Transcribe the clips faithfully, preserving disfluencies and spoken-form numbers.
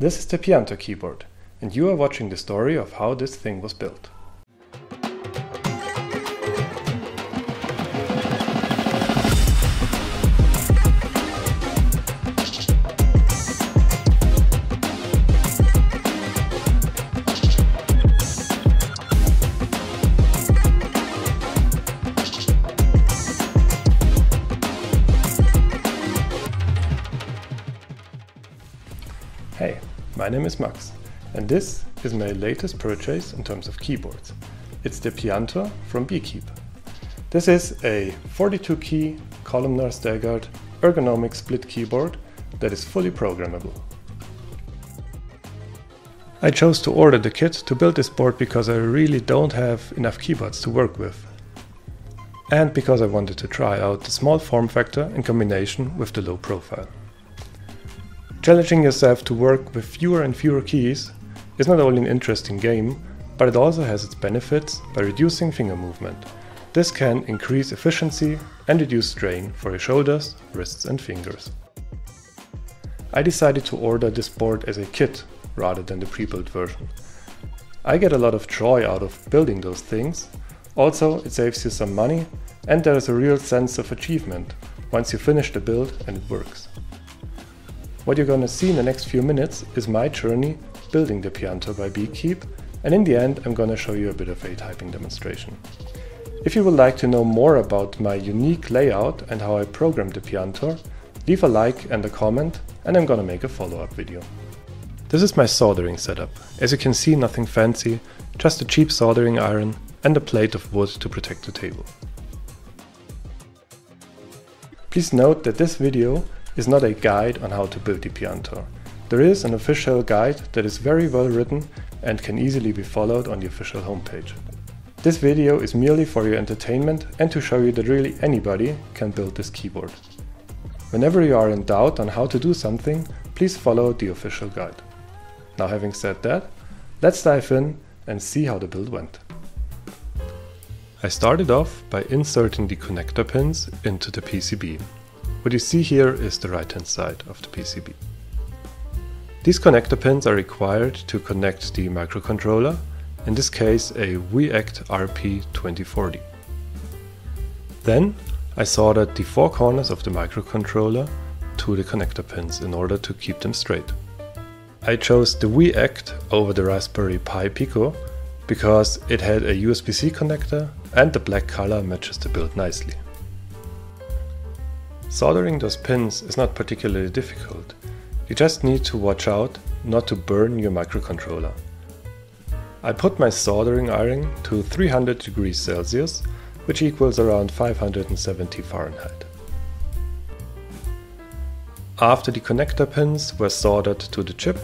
This is the Piantor keyboard, and you are watching the story of how this thing was built. Hey, my name is Max, and this is my latest purchase in terms of keyboards. It's the Piantor from Beekeeb. This is a forty-two key, columnar staggered, ergonomic split keyboard that is fully programmable. I chose to order the kit to build this board because I really don't have enough keyboards to work with. And because I wanted to try out the small form factor in combination with the low profile. Challenging yourself to work with fewer and fewer keys is not only an interesting game, but it also has its benefits by reducing finger movement. This can increase efficiency and reduce strain for your shoulders, wrists and fingers. I decided to order this board as a kit rather than the pre-built version. I get a lot of joy out of building those things. Also, it saves you some money, and there is a real sense of achievement once you finish the build and it works. What you're gonna see in the next few minutes is my journey building the Piantor by Beekeeb, and in the end I'm gonna show you a bit of a typing demonstration. If you would like to know more about my unique layout and how I programmed the Piantor, leave a like and a comment, and I'm gonna make a follow-up video. This is my soldering setup. As you can see, nothing fancy, just a cheap soldering iron and a plate of wood to protect the table. Please note that this video is not a guide on how to build the Piantor. There is an official guide that is very well written and can easily be followed on the official homepage. This video is merely for your entertainment and to show you that really anybody can build this keyboard. Whenever you are in doubt on how to do something, please follow the official guide. Now, having said that, let's dive in and see how the build went. I started off by inserting the connector pins into the P C B. What you see here is the right hand side of the P C B. These connector pins are required to connect the microcontroller, in this case a WeAct R P twenty forty. Then I soldered the four corners of the microcontroller to the connector pins in order to keep them straight. I chose the WeAct over the Raspberry Pi Pico because it had a U S B C connector and the black color matches the build nicely. Soldering those pins is not particularly difficult. You just need to watch out not to burn your microcontroller. I put my soldering iron to three hundred degrees Celsius, which equals around five hundred seventy Fahrenheit. After the connector pins were soldered to the chip,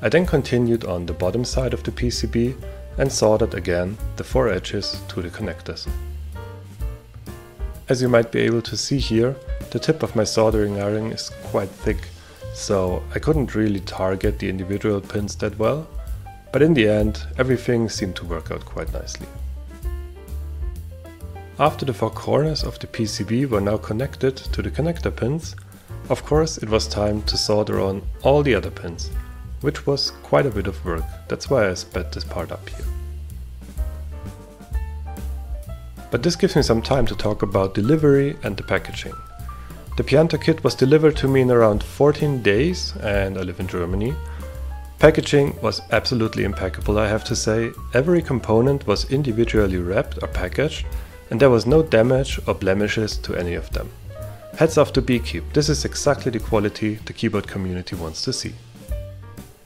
I then continued on the bottom side of the P C B and soldered again the four edges to the connectors. As you might be able to see here, the tip of my soldering iron is quite thick, so I couldn't really target the individual pins that well, but in the end everything seemed to work out quite nicely. After the four corners of the P C B were now connected to the connector pins, of course it was time to solder on all the other pins, which was quite a bit of work. That's why I sped this part up here. But this gives me some time to talk about delivery and the packaging. The Piantor kit was delivered to me in around fourteen days, and I live in Germany. Packaging was absolutely impeccable, I have to say. Every component was individually wrapped or packaged, and there was no damage or blemishes to any of them. Hats off to Beekeeb, this is exactly the quality the keyboard community wants to see.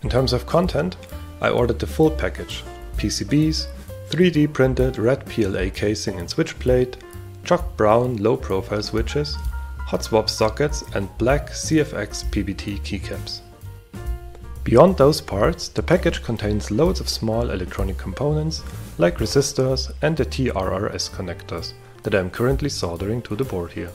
In terms of content, I ordered the full package. P C Bs, three D printed red P L A casing and switch plate, chalk brown low profile switches, hot swap sockets and black C F X P B T keycaps. Beyond those parts, the package contains loads of small electronic components like resistors and the T R R S connectors that I am currently soldering to the board here.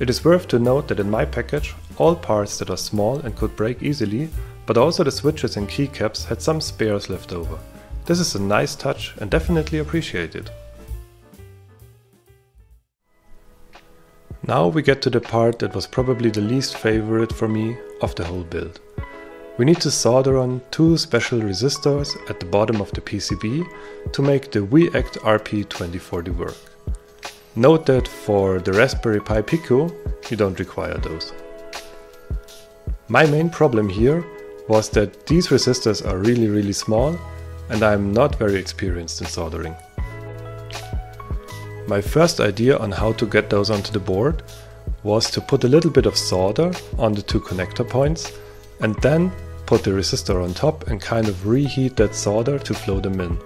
It is worth to note that in my package all parts that are small and could break easily, but also the switches and keycaps had some spares left over. This is a nice touch and definitely appreciated. Now we get to the part that was probably the least favorite for me of the whole build. We need to solder on two special resistors at the bottom of the P C B to make the WeAct R P twenty forty work. Note that for the Raspberry Pi Pico, you don't require those. My main problem here was that these resistors are really really small and I am not very experienced in soldering. My first idea on how to get those onto the board was to put a little bit of solder on the two connector points and then put the resistor on top and kind of reheat that solder to flow them in.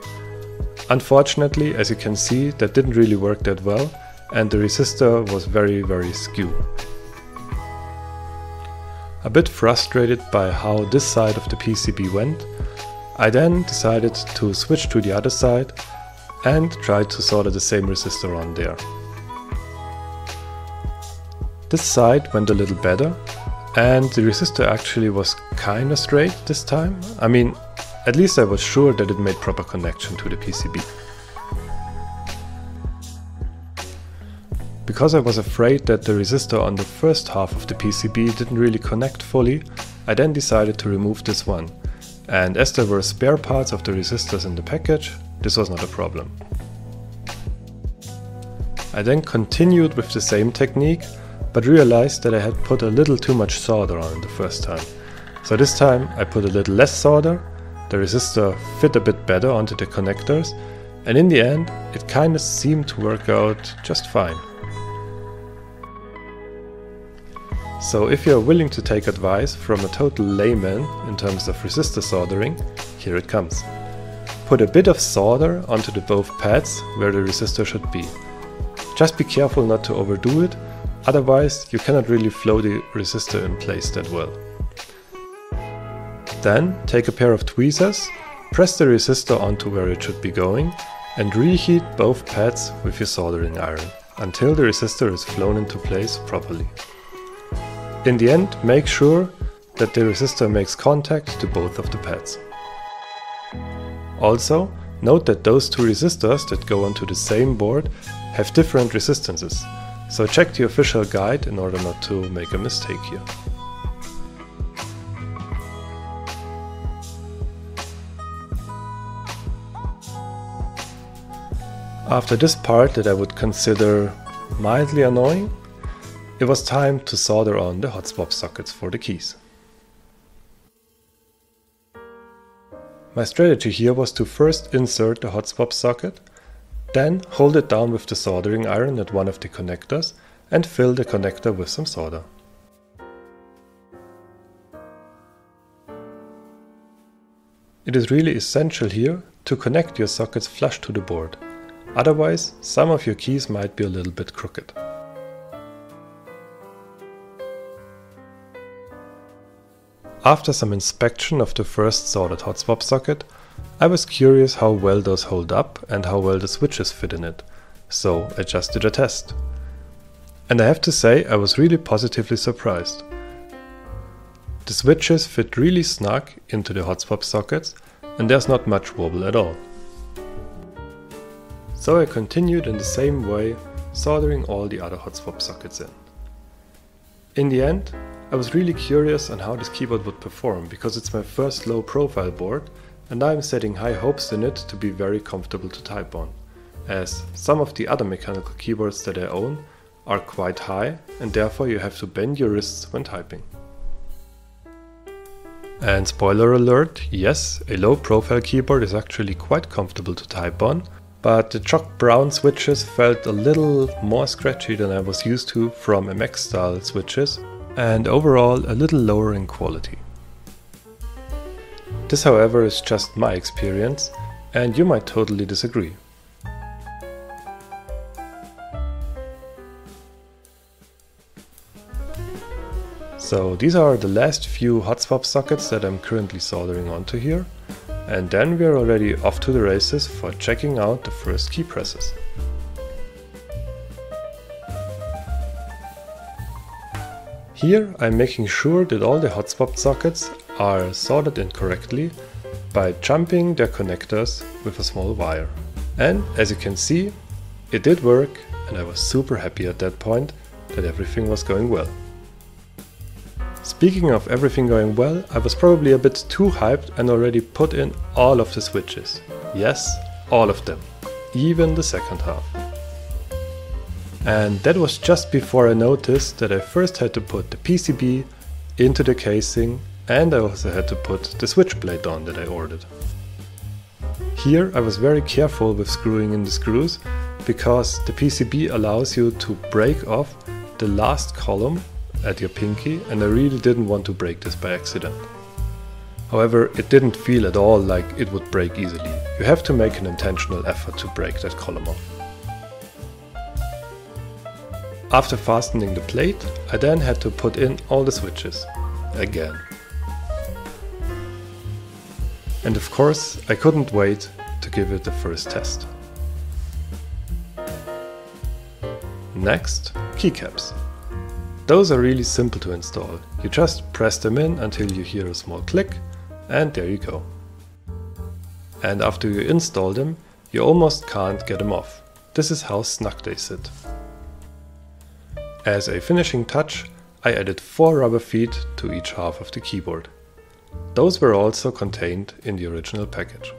Unfortunately, as you can see, that didn't really work that well and the resistor was very very skewed. A bit frustrated by how this side of the P C B went, I then decided to switch to the other side and try to solder the same resistor on there. This side went a little better and the resistor actually was kinda straight this time. I mean, at least I was sure that it made proper connection to the P C B. Because I was afraid that the resistor on the first half of the P C B didn't really connect fully, I then decided to remove this one. And as there were spare parts of the resistors in the package, this was not a problem. I then continued with the same technique, but realized that I had put a little too much solder on the first time. So this time I put a little less solder, the resistor fit a bit better onto the connectors, and in the end it kinda seemed to work out just fine. So if you are willing to take advice from a total layman in terms of resistor soldering, here it comes. Put a bit of solder onto the both pads where the resistor should be. Just be careful not to overdo it, otherwise you cannot really flow the resistor in place that well. Then take a pair of tweezers, press the resistor onto where it should be going and reheat both pads with your soldering iron until the resistor is flown into place properly. In the end, make sure that the resistor makes contact to both of the pads. Also, note that those two resistors that go onto the same board have different resistances, so check the official guide in order not to make a mistake here. After this part that I would consider mildly annoying, it was time to solder on the hot swap sockets for the keys. My strategy here was to first insert the hot swap socket, then hold it down with the soldering iron at one of the connectors and fill the connector with some solder. It is really essential here to connect your sockets flush to the board, otherwise some of your keys might be a little bit crooked. After some inspection of the first soldered hot swap socket, I was curious how well those hold up and how well the switches fit in it, so I just did a test. And I have to say I was really positively surprised. The switches fit really snug into the hot swap sockets and there's not much wobble at all. So I continued in the same way, soldering all the other hot swap sockets in. In the end, I was really curious on how this keyboard would perform, because it's my first low profile board and I'm setting high hopes in it to be very comfortable to type on, as some of the other mechanical keyboards that I own are quite high and therefore you have to bend your wrists when typing. And spoiler alert, yes, a low profile keyboard is actually quite comfortable to type on, but the chalk brown switches felt a little more scratchy than I was used to from M X-style switches, and overall a little lower in quality. This, however, is just my experience and you might totally disagree. So these are the last few hot swap sockets that I'm currently soldering onto here, and then we are already off to the races for checking out the first key presses. Here I'm making sure that all the hot swap sockets are soldered in correctly by jumping their connectors with a small wire. And as you can see, it did work and I was super happy at that point that everything was going well. Speaking of everything going well, I was probably a bit too hyped and already put in all of the switches. Yes, all of them. Even the second half. And that was just before I noticed that I first had to put the P C B into the casing, and I also had to put the switch plate on that I ordered. Here I was very careful with screwing in the screws, because the P C B allows you to break off the last column at your pinky, and I really didn't want to break this by accident. However, it didn't feel at all like it would break easily. You have to make an intentional effort to break that column off. After fastening the plate, I then had to put in all the switches. Again. And of course, I couldn't wait to give it the first test. Next, keycaps. Those are really simple to install. You just press them in until you hear a small click, and there you go. And after you install them, you almost can't get them off. This is how snug they sit. As a finishing touch, I added four rubber feet to each half of the keyboard. Those were also contained in the original package.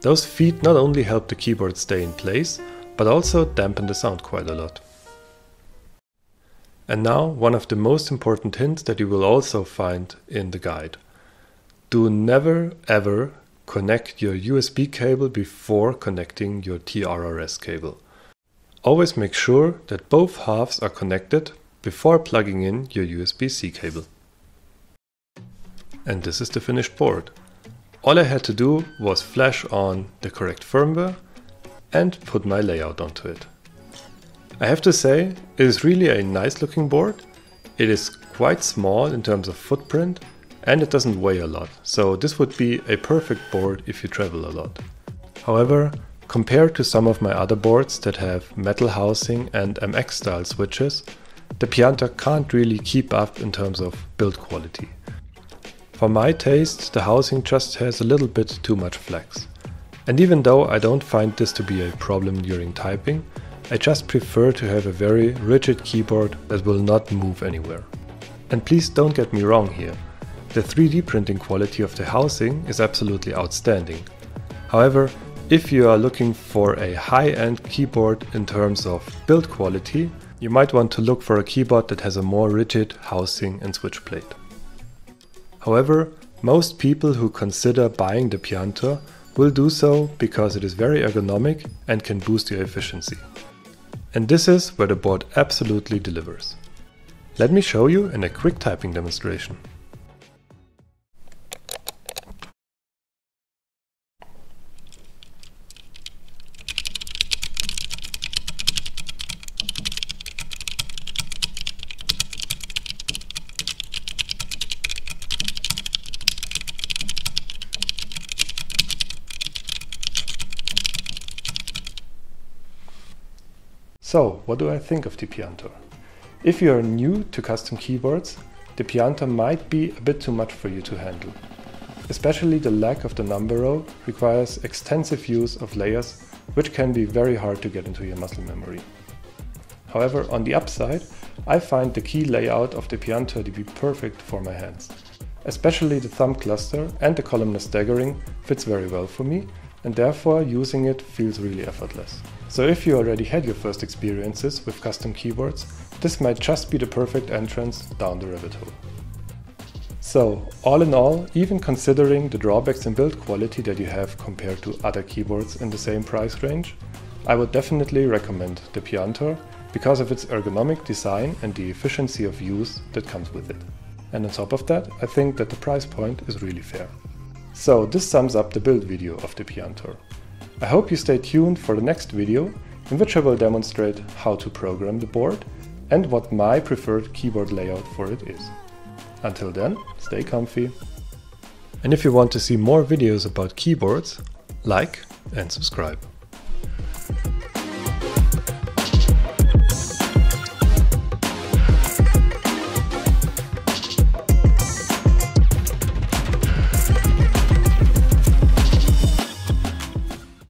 Those feet not only help the keyboard stay in place, but also dampen the sound quite a lot. And now one of the most important hints that you will also find in the guide. Do never ever connect your U S B cable before connecting your T R R S cable. Always make sure that both halves are connected before plugging in your U S B C cable. And this is the finished board. All I had to do was flash on the correct firmware and put my layout onto it. I have to say, it is really a nice looking board. It is quite small in terms of footprint, and it doesn't weigh a lot, so this would be a perfect board if you travel a lot. However, compared to some of my other boards that have metal housing and M X-style switches, the Piantor can't really keep up in terms of build quality. For my taste, the housing just has a little bit too much flex. And even though I don't find this to be a problem during typing, I just prefer to have a very rigid keyboard that will not move anywhere. And please don't get me wrong here, the three D printing quality of the housing is absolutely outstanding. However, if you are looking for a high-end keyboard in terms of build quality, you might want to look for a keyboard that has a more rigid housing and switch plate. However, most people who consider buying the Piantor will do so because it is very ergonomic and can boost your efficiency. And this is where the board absolutely delivers. Let me show you in a quick typing demonstration. So, what do I think of the Piantor? If you are new to custom keyboards, the Piantor might be a bit too much for you to handle. Especially the lack of the number row requires extensive use of layers, which can be very hard to get into your muscle memory. However, on the upside, I find the key layout of the Piantor to be perfect for my hands. Especially the thumb cluster and the columnar staggering fits very well for me, and therefore using it feels really effortless. So if you already had your first experiences with custom keyboards, this might just be the perfect entrance down the rabbit hole. So, all in all, even considering the drawbacks in build quality that you have compared to other keyboards in the same price range, I would definitely recommend the Piantor because of its ergonomic design and the efficiency of use that comes with it. And on top of that, I think that the price point is really fair. So, this sums up the build video of the Piantor. I hope you stay tuned for the next video, in which I will demonstrate how to program the board and what my preferred keyboard layout for it is. Until then, stay comfy. And if you want to see more videos about keyboards, like and subscribe.